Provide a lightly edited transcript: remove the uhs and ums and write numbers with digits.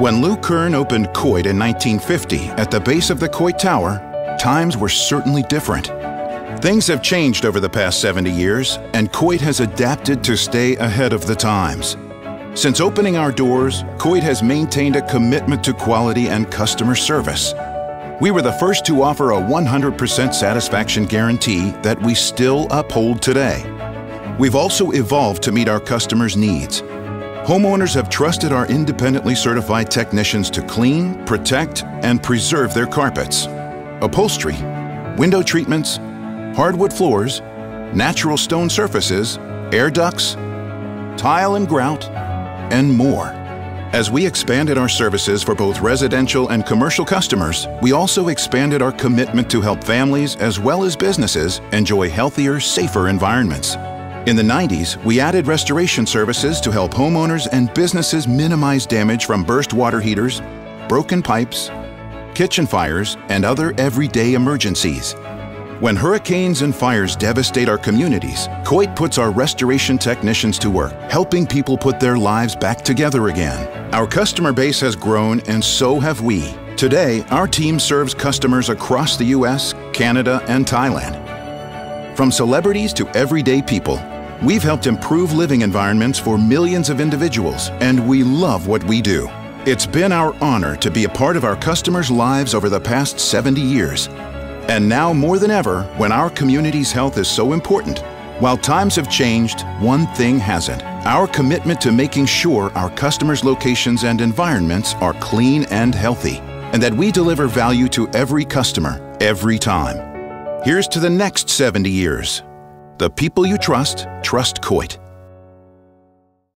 When Lou Kern opened Coit in 1950 at the base of the Coit Tower, times were certainly different. Things have changed over the past 70 years, and Coit has adapted to stay ahead of the times. Since opening our doors, Coit has maintained a commitment to quality and customer service. We were the first to offer a 100% satisfaction guarantee that we still uphold today. We've also evolved to meet our customers' needs. Homeowners have trusted our independently certified technicians to clean, protect, and preserve their carpets, upholstery, window treatments, hardwood floors, natural stone surfaces, air ducts, tile and grout, and more. As we expanded our services for both residential and commercial customers, we also expanded our commitment to help families as well as businesses enjoy healthier, safer environments. In the 90s, we added restoration services to help homeowners and businesses minimize damage from burst water heaters, broken pipes, kitchen fires, and other everyday emergencies. When hurricanes and fires devastate our communities, Coit puts our restoration technicians to work, helping people put their lives back together again. Our customer base has grown, and so have we. Today, our team serves customers across the U.S., Canada, and Thailand. From celebrities to everyday people, we've helped improve living environments for millions of individuals, and we love what we do. It's been our honor to be a part of our customers' lives over the past 70 years. And now more than ever, when our community's health is so important, while times have changed, one thing hasn't: our commitment to making sure our customers' locations and environments are clean and healthy, and that we deliver value to every customer, every time. Here's to the next 70 years. The people you trust, trust Coit.